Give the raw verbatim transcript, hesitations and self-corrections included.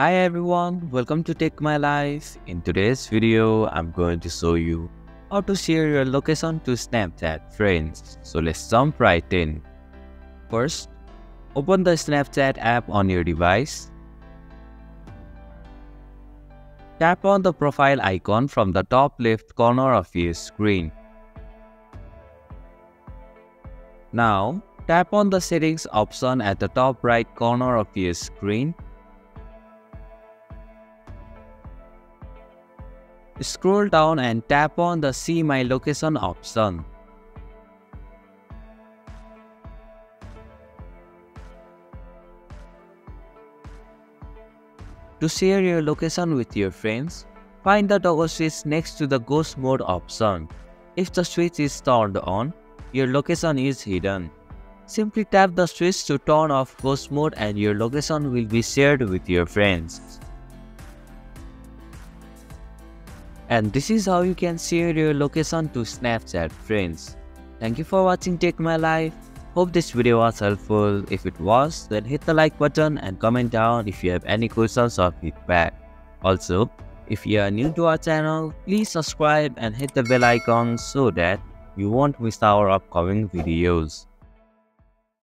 Hi everyone, welcome to Tech My Life. In today's video, I'm going to show you how to share your location to Snapchat friends. So let's jump right in. First, open the Snapchat app on your device. Tap on the profile icon from the top left corner of your screen. Now, tap on the settings option at the top right corner of your screen. Scroll down and tap on the See My Location option. To share your location with your friends, find the toggle switch next to the Ghost Mode option. If the switch is turned on, your location is hidden. Simply tap the switch to turn off Ghost Mode and your location will be shared with your friends. And this is how you can share your location to Snapchat friends. Thank you for watching Tech My Life. Hope this video was helpful. If it was, then hit the like button and comment down if you have any questions or feedback. Also, if you are new to our channel, please subscribe and hit the bell icon so that you won't miss our upcoming videos.